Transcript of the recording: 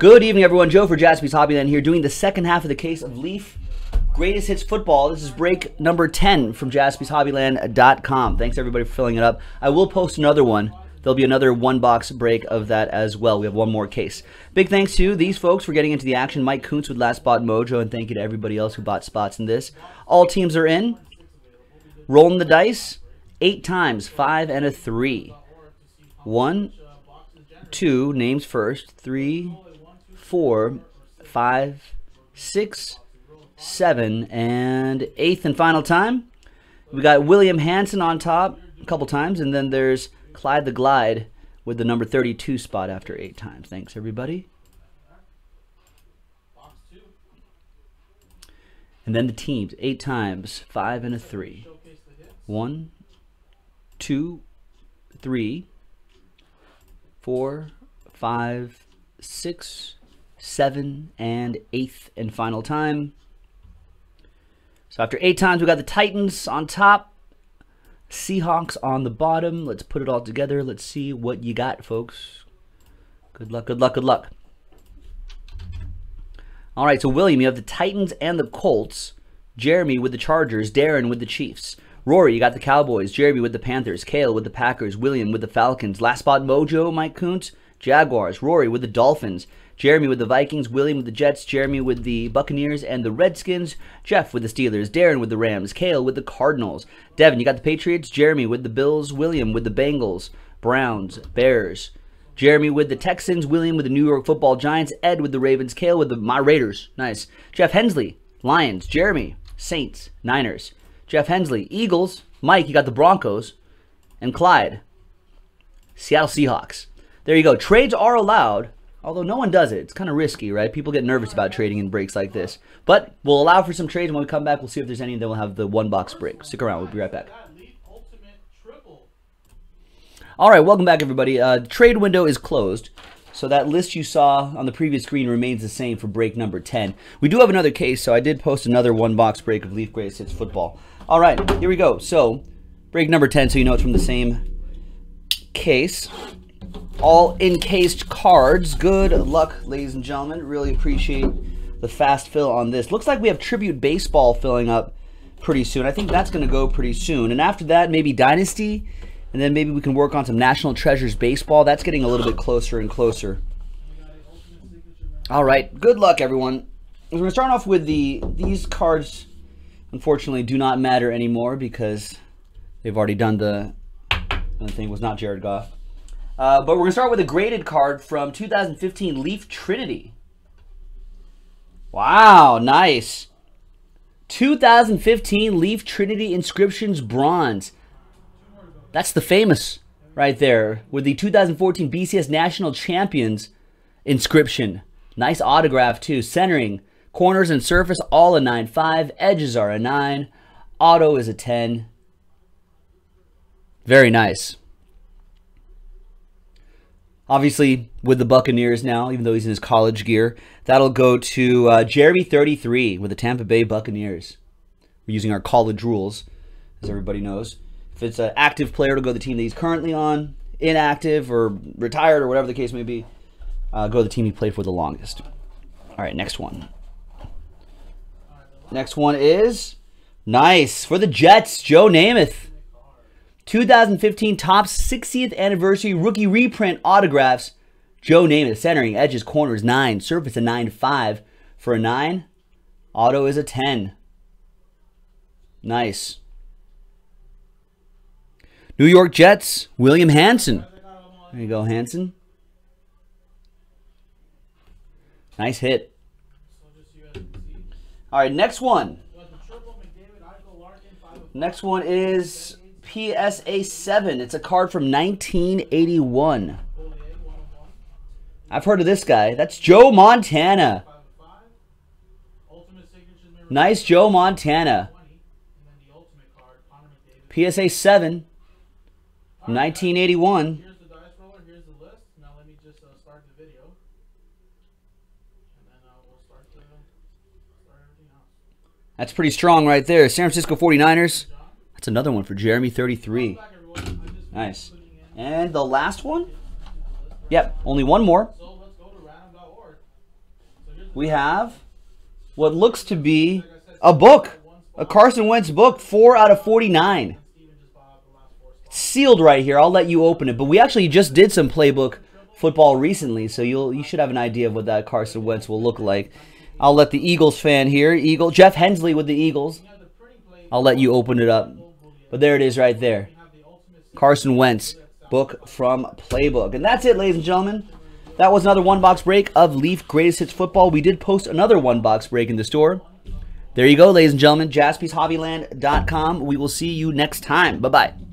Good evening, everyone. Joe for Jaspy's Hobbyland here, doing the second half of the case of Leaf Greatest Hits Football. This is break number 10 from jaspyshobbyland.com. Thanks, everybody, for filling it up. I will post another one. There'll be another one-box break of that as well. We have one more case. Big thanks to these folks for getting into the action. Mike Kuntz with Last Spot Mojo, and thank you to everybody else who bought spots in this. All teams are in. Rolling the dice 8 times, 5 and a 3. 1, 2, names first, 3, 4, 5, 6, 7, and 8th and final time. We got William Hanson on top a couple times, and then there's Clyde the Glide with the number 32 spot after 8 times. Thanks, everybody. And then the teams, 8 times, 5 and a 3. 1, 2, 3, 4, 5, 6, 7, and 8th and final time. So after 8 times, we got the Titans on top, Seahawks on the bottom. Let's put it all together. Let's see what you got, folks. Good luck, good luck, good luck. All right, so William, you have the Titans and the Colts. Jeremy with the Chargers. Darren with the Chiefs. Rory, you got the Cowboys. Jeremy with the Panthers. Kale with the Packers. William with the Falcons. Last Spot Mojo, Mike Kuntz. Jaguars. Rory with the Dolphins. Jeremy with the Vikings. William with the Jets. Jeremy with the Buccaneers and the Redskins. Jeff with the Steelers. Darren with the Rams. Kale with the Cardinals. Devin, you got the Patriots. Jeremy with the Bills. William with the Bengals. Browns. Bears. Jeremy with the Texans. William with the New York Football Giants. Ed with the Ravens. Kale with my Raiders. Nice. Jeff Hensley. Lions. Jeremy. Saints. Niners. Jeff Hensley. Eagles. Mike, you got the Broncos. And Clyde. Seattle Seahawks. There you go. Trades are allowed. Although no one does it. It's kind of risky, right? People get nervous about trading in breaks like this. But we'll allow for some trades, and when we come back, we'll see if there's any, and then we'll have the one-box break. Stick around. We'll be right back. All right. Welcome back, everybody. The trade window is closed, so that list you saw on the previous screen remains the same for break number 10. We do have another case, so I did post another one-box break of Leaf Greatest Hits Football. All right. Here we go. So break number 10, so you know it's from the same case. All encased cards. Good luck, ladies and gentlemen. Really appreciate the fast fill on this. Looks like we have Tribute Baseball filling up pretty soon. I think that's going to go pretty soon. And after that, maybe Dynasty. And then maybe we can work on some National Treasures Baseball. That's getting a little bit closer and closer. All right. Good luck, everyone. We're going to start off with these cards, unfortunately, do not matter anymore because they've already done the thing. Was not Jared Goff. But we're going to start with a graded card from 2015, Leaf Trinity. Wow, nice. 2015 Leaf Trinity Inscriptions Bronze. That's the famous right there with the 2014 BCS National Champions inscription. Nice autograph too. Centering, corners and surface, all a 9.5. Edges are a 9. Auto is a 10. Very nice. Obviously, with the Buccaneers now, even though he's in his college gear, that'll go to Jeremy 33 with the Tampa Bay Buccaneers. We're using our college rules, as everybody knows. If it's an active player, it'll go to the team that he's currently on. Inactive or retired or whatever the case may be, go to the team he played for the longest. All right, next one. Next one is nice for the Jets, Joe Namath. 2015 Top 60th Anniversary Rookie Reprint Autographs. Joe Namath. Centering, edges, corners, 9. Surface, a 9.5 for a 9. Auto is a 10. Nice. New York Jets, William Hanson. There you go, Hanson. Nice hit. All right, next one. Next one is PSA 7. It's a card from 1981. I've heard of this guy. That's Joe Montana. Nice Joe Montana. PSA 7. 1981. That's pretty strong right there. San Francisco 49ers. That's another one for Jeremy 33. Nice. And the last one? Yep, only one more. we have what looks to be a book, a Carson Wentz book, 4/49. It's sealed right here. I'll let you open it. But we actually just did some Playbook football recently, so you should have an idea of what that Carson Wentz will look like. I'll let the Eagles fan here, Jeff Hensley with the Eagles. I'll let you open it up. But there it is right there. Carson Wentz book from Playbook. And that's it, ladies and gentlemen. That was another one-box break of Leaf Greatest Hits Football. We did post another one-box break in the store. There you go, ladies and gentlemen. JaspysHobbyland.com. We will see you next time. Bye-bye.